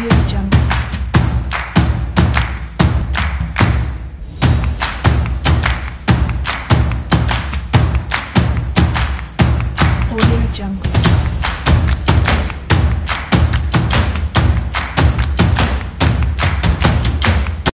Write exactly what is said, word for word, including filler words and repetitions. Audio Jungle.